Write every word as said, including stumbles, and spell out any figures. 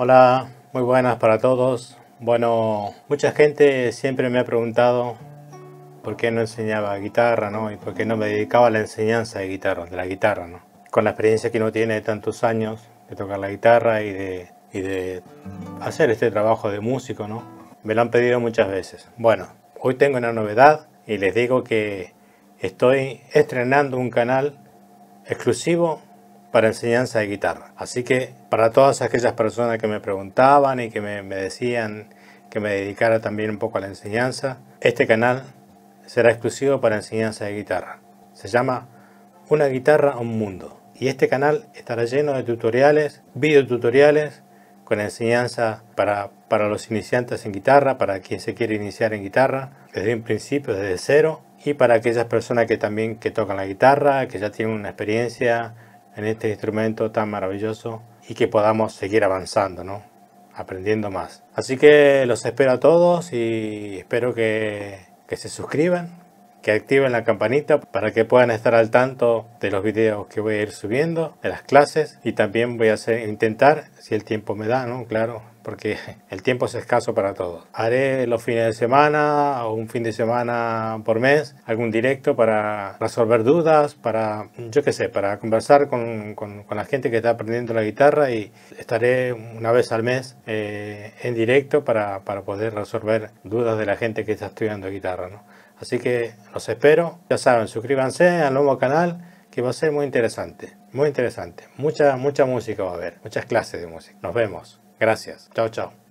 Hola, muy buenas para todos. Bueno, mucha gente siempre me ha preguntado por qué no enseñaba guitarra, ¿no? Y por qué no me dedicaba a la enseñanza de guitarra, de la guitarra, ¿no? Con la experiencia que uno tiene de tantos años de tocar la guitarra y de, y de hacer este trabajo de músico, ¿no? Me lo han pedido muchas veces. Bueno, hoy tengo una novedad y les digo que estoy estrenando un canal exclusivo para enseñanza de guitarra. Así que para todas aquellas personas que me preguntaban y que me, me decían que me dedicara también un poco a la enseñanza, este canal será exclusivo para enseñanza de guitarra. Se llama Una guitarra, un mundo. Y este canal estará lleno de tutoriales, videotutoriales con enseñanza para, para los iniciantes en guitarra, para quien se quiere iniciar en guitarra desde un principio, desde cero, y para aquellas personas que también que tocan la guitarra, que ya tienen una experiencia en este instrumento tan maravilloso y que podamos seguir avanzando, ¿no? Aprendiendo más. Así que los espero a todos y espero que, que se suscriban, que activen la campanita para que puedan estar al tanto de los videos que voy a ir subiendo, de las clases, y también voy a hacer, intentar, si el tiempo me da, ¿no? Claro, porque el tiempo es escaso para todos. Haré los fines de semana o un fin de semana por mes algún directo para resolver dudas, para, yo qué sé, para conversar con, con, con la gente que está aprendiendo la guitarra, y estaré una vez al mes eh, en directo para, para poder resolver dudas de la gente que está estudiando guitarra, ¿no? Así que los espero. Ya saben, suscríbanse al nuevo canal, que va a ser muy interesante, muy interesante. Mucha, mucha música va a haber, muchas clases de música. Nos vemos. Gracias. Chao, chao.